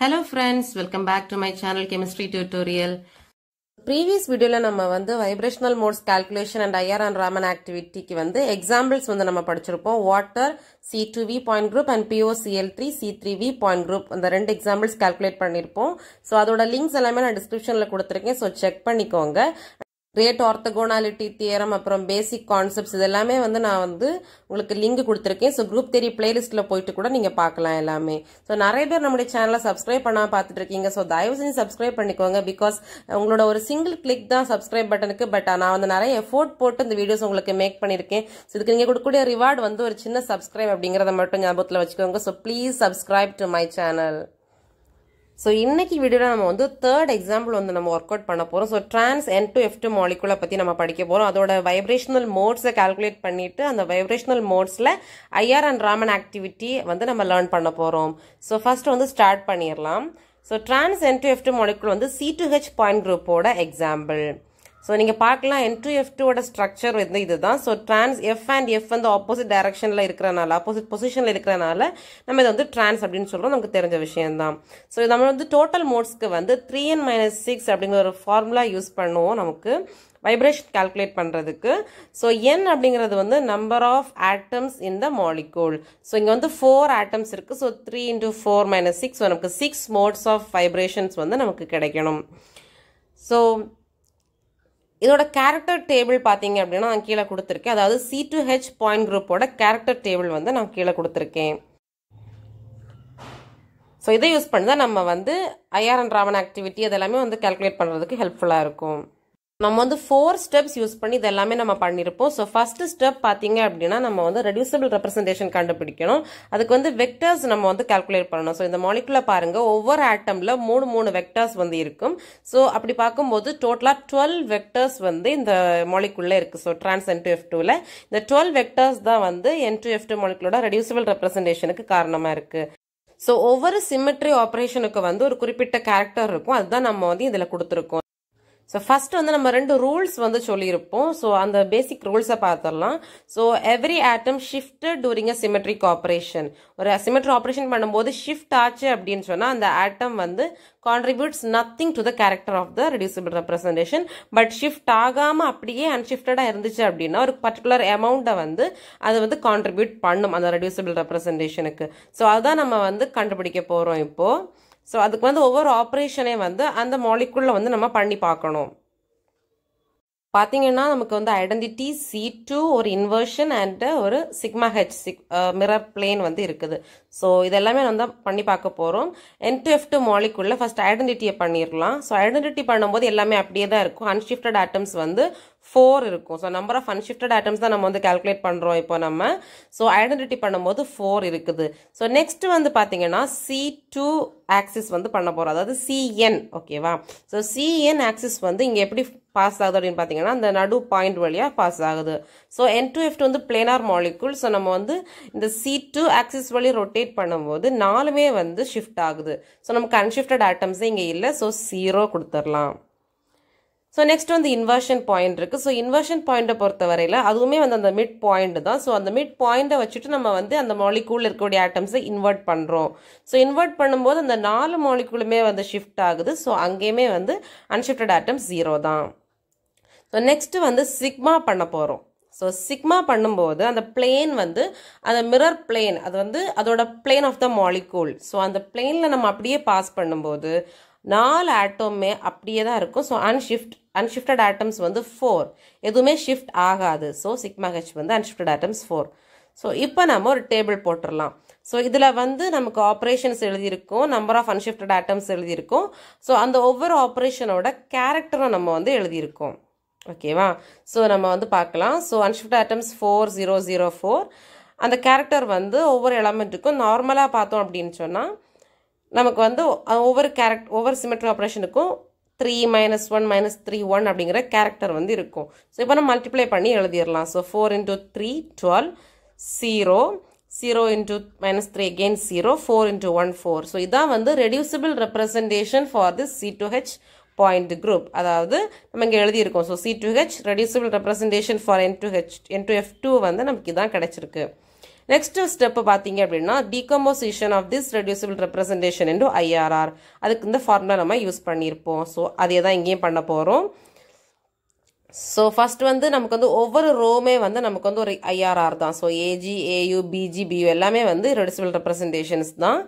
Hello friends, welcome back to my channel Chemistry Tutorial. Previous video la nama vandu vibrational modes calculation and IR and Raman activity ki vandu examples vandu nama padichirupom. Water C2V point group and POCl3 C3V point group and the two examples calculate pannirpom. So adoda links ellame na description la kuduthirken, so check pannikonga. Rate orthogonality theorem appuram basic concepts idellame vandu na vandu ungalku link kuduthirken, so group theory playlist la poittu kuda neenga paakalam ellame. So nariya per nammude channel la subscribe panna paathitirkeenga, so dayavu señju subscribe pannikonga because ungaloda or single click da subscribe button ku, but na vandu nariya effort potu inda videos ungalku make pannirken. So idukku neenga kudukudiya reward vandu or chinna subscribe abingiradha mattum nyabathula vechukonga, so please subscribe to my channel. So inneki video la nama vandu third example vandu nama work out panna porom. So trans N2F2 molecule patti nama padikka porom. Adoda vibrational modes calculate pannittu and the vibrational modes la IR and Raman activity vandu nama learn panna porom. So first vandu start panniralam. So trans N2F2 molecule vandu C2H point group oda example. So neenga paakalam N2F2 oda structure vandu idhaan. So trans F and F vandu opposite direction la irukranala, opposite position la irukranala nama idu vandu trans appdin solrom, namukku therinja vishayam dhaan. So nama vandu total modes ku vandu 3n-6 appdinga or formula use pannuvom namukku vibration calculate பண்றதுக்கு. So n அப்படிங்கிறது வந்து number of atoms in the molecule. So இங்க வந்து 4 atoms இருக்கு. So 3 × 4 - 6, so நமக்கு 6 modes of vibrations வந்து நமக்கு கிடைக்கணும். So இதோட character table பாத்தீங்க அப்படினா நான் கீழ கொடுத்திருக்கேன். அதாவது C2H point group ஓட character table வந்து நான் கீழ கொடுத்திருக்கேன். சோ இத யூஸ் பண்ணா நம்ம வந்து IR and Raman activity அதெல்லாம் வந்து கால்குலேட் பண்றதுக்கு ஹெல்ப்ஃபுல்லா இருக்கும். நம்ம வந்து 4 steps யூஸ் பண்ணி இதெல்லாம் நம்ம பண்ணிருப்போம். சோ ஃபர்ஸ்ட் ஸ்டெப் பாத்தீங்க அப்படினா நம்ம வந்து ரெடியூசிபிள் ரெப்ரசன்டேஷன் கண்டுபிடிக்கணும். அதுக்கு வந்து வெக்டர்ஸ் நம்ம வந்து கால்குலேட் பண்ணனும். சோ இந்த மாலிகுல பாருங்க, ஒவ்வொரு ஆட்டம்ல 3 வெக்டர்ஸ் வந்து இருக்கும். சோ அப்படி பாக்கும்போது டோட்டலா 12 வெக்டர்ஸ் வந்து இந்த மாலிகுல்ல இருக்கு. சோ trans N2F2 ல இந்த 12 வெக்டர்ஸ் தான் வந்து N2F2 மாலிகுலோட ரெடியூசிபிள் ரெப்ரசன்டேஷனுக்கு காரணமா இருக்கு. சோ ஒவ்வொரு சிமெட்ரி ஆபரேஷனுக்கு வந்து ஒரு குறிப்பிட்ட கரெக்டர் இருக்கும். அதுதான் நம்ம வந்து இதல கொடுத்திருக்கோம். So first வந்து நம்ம 2 rules வந்து சொல்லி இருப்போம். So அந்த basic rules ah பாத்துறலாம். So every atom shifted during a symmetric operation. ஒரு asymmetric operation பண்ணும்போது shift ஆச்சு அப்படினு சொன்னா அந்த atom வந்து contributes nothing to the character of the reducible representation, but shift ஆகாம அப்படியே unshifted ஆ இருந்துச்சு அப்படினா ஒரு particular amount வந்து அது வந்து contribute பண்ணும் அந்த reducible representationக்கு. So அதான் நம்ம வந்து கண்டுபிடிக்க போறோம் இப்போ. So அதுக்கு வந்து ஒவ்வொரு ஆபரேஷனே வந்து அந்த மாலிகுல்ல வந்து நம்ம பண்ணி பார்க்கணும். பாத்தீங்கன்னா நமக்கு வந்து ஐடென்டிட்டி C2 ஒரு இன்வர்ஷன் and ஒரு சிக்மா H மிரர் பிளேன் வந்து இருக்குது. சோ இதெல்லாம் நம்ம பண்ணி பார்க்க போறோம். N2F2 மாலிகுல்ல ஃபர்ஸ்ட் ஐடென்டிட்டியை பண்ணிரலாம். சோ ஐடென்டிட்டி பண்ணும்போது எல்லாமே அப்படியே தான் இருக்கும். அன்ஷிஃப்டட் ஆட்டம்ஸ் வந்து 4 இருக்கும். So number of unshifted atoms தான் நம்ம வந்து கால்குலேட் பண்றோம் இப்போ நம்ம. சோ ஐடென்டிட்டி பண்ணும்போது 4 இருக்குது. சோ நெக்ஸ்ட் வந்து பாத்தீங்கன்னா C2 axis வந்து பண்ண போறோம். அதாவது CN, ஓகேவா? சோ CN axis வந்து இங்க எப்படி பாஸ் ஆகுது அப்படினு பாத்தீங்கன்னா அந்த நடு பாயிண்ட் வழியா பாஸ் ஆகுது. சோ N2F2 வந்து பிளானர் மாலிகுல். சோ நம்ம வந்து இந்த C2 axis வழி ரொட்டேட் பண்ணும்போது நாலுமே வந்து ஷிஃப்ட் ஆகுது. சோ நமக்கு அன்ஷிஃப்டட் ஆட்டம்ஸ் இங்க இல்ல. சோ 0 கொடுத்துறலாம். So next on the inversion point இருக்கு. So inversion point பொறுத்த வரையில அதுவுமே வந்து அந்த mid point தான். So அந்த mid point வச்சிட்டு நம்ம வந்து அந்த molecule இருக்கக்கூடிய atoms invert பண்றோம். So invert பண்ணும்போது அந்த 4 moleculeமே வந்து shift ஆகுது. So அங்கேமே வந்து unshifted atoms 0 தான். So next வந்து sigma பண்ண போறோம். So sigma பண்ணும்போது அந்த plane வந்து அந்த mirror plane அது வந்து அதோட plane of the molecule. So அந்த planeல நம்ம அப்படியே பாஸ் பண்ணும்போது 4 ஆட்டமே அப்படியே தான் இருக்கும். So unshifted atoms வந்து 4. எதுமே shift ஆகாது. So sigma H வந்து unshifted atoms 4. So இப்போ நாம ஒரு டேபிள் போட்டுறலாம். So இதுல வந்து நமக்கு ஆபரேஷன்ஸ் எழுதி இருக்கும், நம்பர் ஆஃப் unshifted atoms எழுதி இருக்கும். So அந்த ஒவ்வொரு ஆபரேஷனோட கரெக்டரை நம்ம வந்து எழுதி இருக்கோம். ஓகேவா? So நம்ம வந்து பார்க்கலாம். So unshifted atoms 4004 அந்த கரெக்டர் வந்து ஒவ்வொரு எலிமெண்ட்டுக்கும் நார்மலா பார்த்தோம் அப்படினு சொன்னா நமக்கு வந்து ஒவ்வொரு ஒவ்வொரு சிமெட்ரி ஆபரேஷனுக்கும் 3 - 1 - 3 1 அப்படிங்கற கரெக்டர் வந்து இருக்கும். சோ இப்போ நம்ம மல்டிப்ளை பண்ணி எழுதிரலாம். So 4 × 3 12 0 0 × - 3 again 0 4 × 1 4. சோ இதான் வந்து reducible representation for the C2H point group. அதாவது நம்ம இங்க எழுதி இருக்கோம். So C2H reducible representation for N2F2 வந்து நமக்கு இதான் கிடைச்சிருக்கு. Next step பாத்தீங்க அப்படினா decomposition of this reducible representation into IRR. அதுக்கு இந்த formula நம்ம யூஸ் பண்ணிருப்போம். சோ அதே தான் இங்கேயும் பண்ண போறோம். So first வந்து நமக்கு வந்து ஒவ்வொரு ரோமே வந்து நமக்கு வந்து ஒரு IRR தான். So AG, AU, BG, BU எல்லாமே வந்து reducible representations தான்.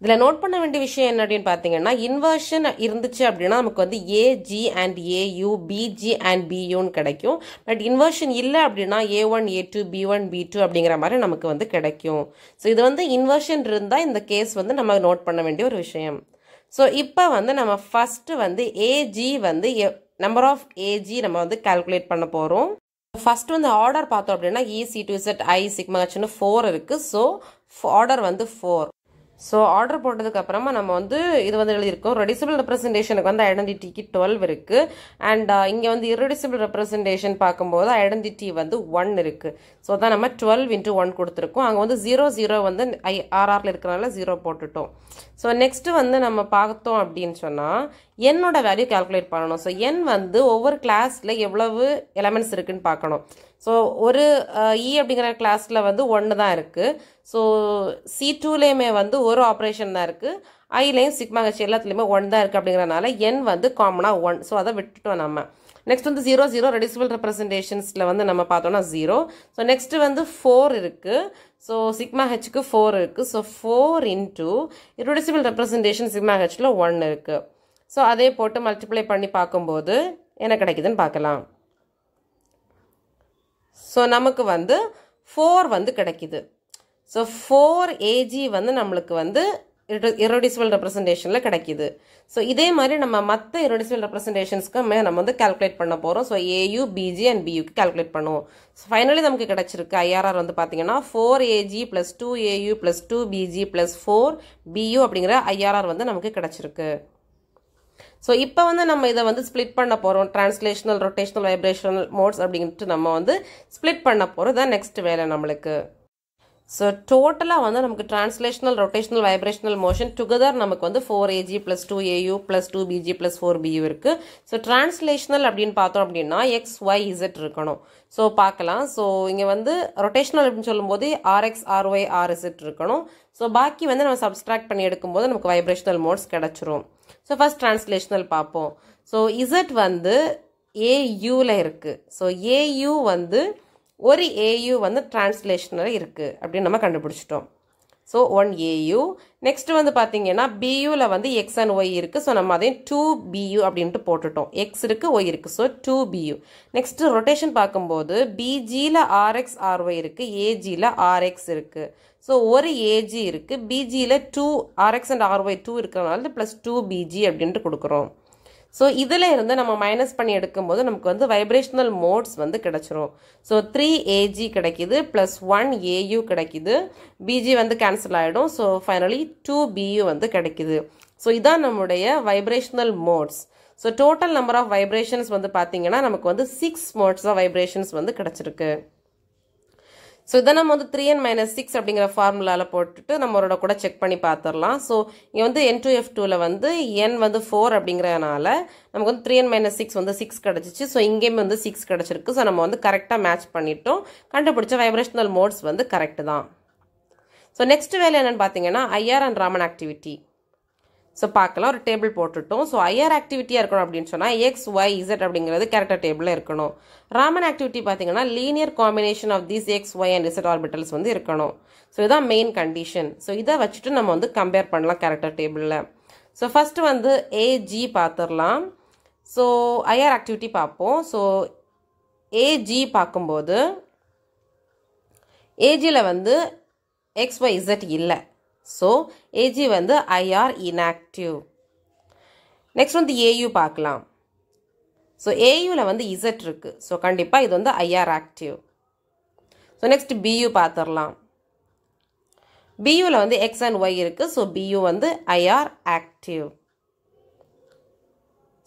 இதுல நோட் பண்ண வேண்டிய விஷயம் என்ன அப்படினு பாத்தீங்கன்னா இன்வர்ஷன் இருந்துச்சு அப்படினா நமக்கு வந்து AG and AU, BG and BU னு கிடைக்கும். பட் இன்வர்ஷன் இல்ல அப்படினா A1, A2, B1, B2 அப்படிங்கற மாதிரி நமக்கு வந்து கிடைக்கும். சோ இது வந்து இன்வர்ஷன் இருந்தா இந்த கேஸ் வந்து நம்ம நோட் பண்ண வேண்டிய ஒரு விஷயம். சோ இப்போ வந்து நம்ம ஃபர்ஸ்ட் வந்து AG வந்து number of AG நம்ம வந்து கால்குலேட் பண்ண போறோம். First one the order பாத்தோம் அப்படினா E C2Z I sigma h னு 4 இருக்கு. சோ order வந்து 4. So order போட்டதுக்கு அப்புறமா நம்ம வந்து இது வந்து எழுதி இருக்கோம் reducible representation க்கு வந்து identity க்கு 12 இருக்கு and இங்க வந்து irreducible representation பாக்கும்போது identity வந்து 1 இருக்கு. சோ அத நம்ம 12 × 1 கொடுத்திருக்கோம். அங்க வந்து 00 வந்து IRR ல இருக்கறனால 0 போட்டுட்டோம். சோ நெக்ஸ்ட் வந்து நம்ம பார்த்தோம் அப்படினு சொன்னா n ஓட வேல்யூ கால்குலேட் பண்ணனும். சோ n வந்து ஒவ்வொரு கிளாஸ்ல எவ்வளவு எலிமெண்ட்ஸ் இருக்குன்னு பார்க்கணும். So ஒரு E அப்படிங்கற கிளாஸ்ல வந்து 1 தான் இருக்கு. So C2 லேமே வந்து ஒரு ஆபரேஷன் தான் இருக்கு. I லேயும் சிக்மா h எல்லாத்துலயுமே 1 தான் இருக்கு அப்படிங்கறனால n வந்து காமனா 1. So அத விட்டுட்டோம் நம்ம. நெக்ஸ்ட் வந்து 00 ரெடியூசிபிள் ரெப்ரசன்டேஷன்ஸ்ல வந்து நம்ம பார்த்தோம்னா 0. So நெக்ஸ்ட் வந்து 4 இருக்கு. So சிக்மா h க்கு 4 இருக்கு. So 4 × irreducible representation sigma h ல 1 இருக்கு. So அதே போட்டு மல்டிப்ளை பண்ணி பாக்கும்போது என்ன கிடைக்குதுன்னு பார்க்கலாம். So நமக்கு வந்து 4 வந்து கிடைக்குது. So 4 AG வந்து நமக்கு வந்து irreducible representationல கிடைக்குது. So இதே மாதிரி நம்ம மத்த irreducible representationsக்கு நம்ம வந்து கால்குலேட் பண்ண போறோம். So AU, BG and BU க்கு கால்குலேட் பண்ணுவோம். So ஃபைனலி நமக்கு கிடைச்சிருக்கு IRR வந்து பாத்தீங்கன்னா 4 AG + 2 AU + 2 BG + 4 BU அப்படிங்கற IRR வந்து நமக்கு கிடைச்சிருக்கு. So இப்போ வந்து நம்ம இத வந்து ஸ்ப்ளிட் பண்ண போறோம். ட்ரான்ஸ்லேஷனல், ரொட்டேஷனல், வைப்ரேஷனல் மோட்ஸ் அப்படிங்கிட்டு நம்ம வந்து ஸ்ப்ளிட் பண்ண போறோம். தான் நெக்ஸ்ட் வேலை நமக்கு. So டோட்டலா வந்து நமக்கு translational, rotational, vibrational motion together நமக்கு வந்து 4AG + 2AU + 2BG + 4BU இருக்கு. So ட்ரான்ஸ்லேஷனல் அப்படினு பார்த்தோம் அப்படினா XYZ இருக்கணும். So பார்க்கலாம். So இங்க வந்து ரொட்டேஷனல் அப்படினு சொல்லும்போது RX, RY, RZ இருக்கணும். So பாக்கி வந்து நம்ம சப்ட்ராக்ட் பண்ணி எடுக்கும்போது நமக்கு வைப்ரேஷனல் மோட்ஸ் கிடைச்சிரும். So first translational பாப்போம். So Z வந்து AU ல இருக்கு. So AU வந்து ஒரு AU வந்து translational இருக்கு அப்படி நம்ம கண்டுபிடிச்சிட்டோம். So 1 AU. Next வந்து பாத்தீங்கன்னா BU ல வந்து X and Y இருக்கு. So நம்ம அதை 2 BU அப்படினு போட்டுட்டோம். X இருக்கு, Y இருக்கு. So 2 BU. Next rotation பாக்கும்போது BG ல RX RY இருக்கு, AG ல RX இருக்கு. So ஒரு AG இருக்கு, BG ல 2 RX and RY 2 இருக்கறனால plus 2 BG அப்படினு கொடுக்கிறோம். So இதுல இருந்து நம்ம மைனஸ் பண்ணி எடுக்கும்போது நமக்கு வந்து வைப்ரேஷனல் மோட்ஸ் வந்து கிடைச்சிரும். So 3AG கிடைக்குது plus 1AU கிடைக்குது. BG வந்து கேன்சல் ஆயிடும். So finally 2BU வந்து கிடைக்குது. So இதான் நம்மளுடைய vibrational modes. So total number of vibrations வந்து பாத்தீங்கன்னா நமக்கு வந்து 6 modes of vibrations வந்து கிடைச்சிருக்கு. So இத நம்ம வந்து 3n - 6 அப்படிங்கற ஃபார்முலால போட்டுட்டு நம்மரோட கூட செக் பண்ணி பாத்துறலாம். So இங்க வந்து N2F2 ல வந்து n வந்து 4 அப்படிங்கறனால நமக்கு வந்து 3n - 6 வந்து 6 கிடைச்சிச்சு. So இங்கேயும் வந்து 6 கிடைச்சிருக்கு. So நம்ம வந்து கரெக்ட்டா மேட்ச் பண்ணிட்டோம். கண்டுபிடிச்ச வைப்ரேஷனல் மோட்ஸ் வந்து கரெக்ட் தான். So next வேலை என்னன்னு பாத்தீங்கன்னா IR and Raman activity. So பார்க்கலாம் ஒரு டேபிள் போட்டுட்டோம். So IR activityயா இருக்கணும் அப்படினு சொன்னா X, Y, Z அப்படிங்கிறது கரெக்ட்டா டேபிள்ல இருக்கணும். Raman activity பாத்தீங்கன்னா linear combination of these X, Y and Z orbitals வந்து இருக்கணும். So இதான் மெயின் கண்டிஷன். So இத வச்சிட்டு நம்ம வந்து கம்பேர் பண்ணலாம் கரெக்ட்டா டேபிள்ல. So first வந்து AG பாத்துறலாம். So IR activity பாப்போம். So AG பாக்கும்போது AG ல வந்து X, Y, Z இல்ல. So AG வந்து IR inactive. Next வந்து AU பார்க்கலாம். So AU ல வந்து Z இருக்கு. So கண்டிப்பா இது வந்து IR active. So next BU பாத்தறலாம். BU ல வந்து X and Y இருக்கு. So BU வந்து IR active.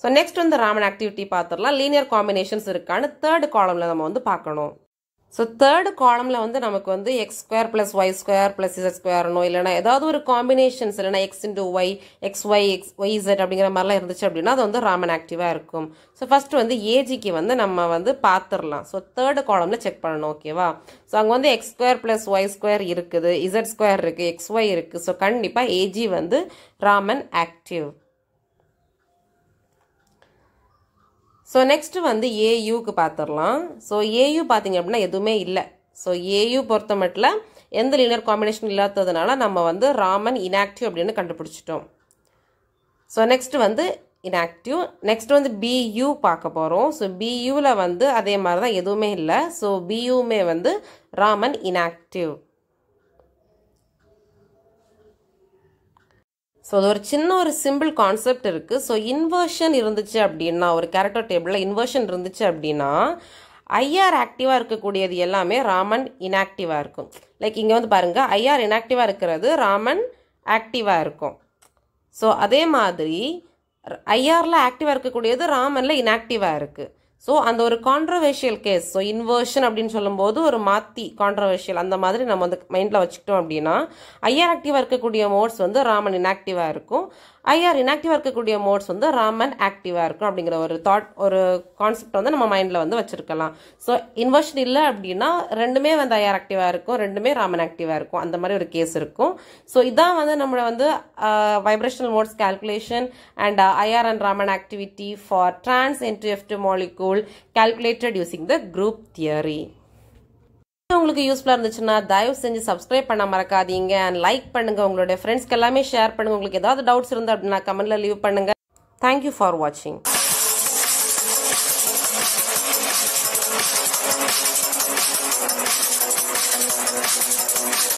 So next வந்து Raman activity பாத்தறலாம். Linear combinations இருக்கான்னு third columnல நம்ம வந்து பார்க்கணும். So third column la vandu namakku vandu x square plus y square plus z square no illana edavadhu or combinations illana x into y xy xyz அப்படிங்கற மாதிரி எல்லாம் இருந்துச்சு அப்படினா அது வந்து ராமன் ஆக்டிவா இருக்கும். So first வந்து AG க்கு வந்து நம்ம வந்து பாத்துறலாம். So third column la check பண்ணனும், ஓகேவா? So அங்க வந்து x square plus y square இருக்குது, z square இருக்கு, xy இருக்கு. So கண்டிப்பா AG வந்து ராமன் ஆக்டிவ். So next வந்து AU க்கு பாத்துறலாம். So AU பாத்தீங்க அப்படினா எதுமே இல்ல. So AU பொறுத்தமட்டல எந்த லீனியர் காம்பினேஷன் இல்லாததனால நம்ம வந்து ராமன் inactive அப்படினு கண்டுபிடிச்சிட்டோம். So next வந்து inactive. Next வந்து BU பார்க்க போறோம். So BU ல வந்து அதே மாதிரி தான் எதுமே இல்ல. So BU மே வந்து ராமன் inactive. So ஒரு சின்ன ஒரு சிம்பிள் கான்செப்ட் இருக்கு. So இன்வர்ஷன் இருந்துச்சு அப்படினா ஒரு கரெக்டர் டேபிள்ல இன்வர்ஷன் இருந்துச்சு அப்படினா IR ஆக்டிவா இருக்க கூடியது எல்லாமே ராமன் இன்ஆக்டிவா இருக்கும். லைக் இங்க வந்து பாருங்க IR இன்ஆக்டிவா இருக்குறது ராமன் ஆக்டிவா இருக்கும். So அதே மாதிரி IR ல ஆக்டிவா இருக்க கூடியது ராமன்ல இன்ஆக்டிவா இருக்கு. So அந்த ஒரு கான்ட்ரோவர்ஷியல் கேஸ், so இன்வர்ஷன் அப்படினு சொல்லும்போது ஒரு மாத்தி கான்ட்ரோவர்ஷியல் அந்த மாதிரி நம்ம வந்து மைண்ட்ல வச்சிட்டோம் அப்படினா IR ஆக்டிவா இருக்க கூடிய மோட்ஸ் வந்து ராமன் இன்ஆக்டிவா இருக்கும், IR இன்ஆக்டிவா இருக்க கூடிய மோட்ஸ் வந்து ராமன் ஆக்டிவா இருக்கும் அப்படிங்கற ஒரு தாட் ஒரு கான்செப்ட் வந்து நம்ம மைண்ட்ல வந்து வச்சிருக்கலாம். So இன்வர்ஷன் இல்ல அப்படினா ரெண்டுமே வந்து IR ஆக்டிவா இருக்கும், ரெண்டுமே ராமன் ஆக்டிவா இருக்கும், அந்த மாதிரி ஒரு கேஸ் இருக்கும். So இதான் வந்து நம்ம வந்து vibrational modes calculation and IR and Raman activity for trans N2F2 molecule calculated using the group theory. உங்களுக்கு யூஸ்ஃபுல்லா இருந்துச்சுன்னா தயவு செஞ்சு subscribe பண்ண மறக்காதீங்க and like பண்ணுங்க, உங்களுடைய ஃப்ரெண்ட்ஸ்க்கு எல்லாமே ஷேர் பண்ணுங்க. உங்களுக்கு ஏதாவது டவுட்ஸ் இருந்தா அப்படினா கமெண்ட்ல லீவ் பண்ணுங்க. Thank you for watching.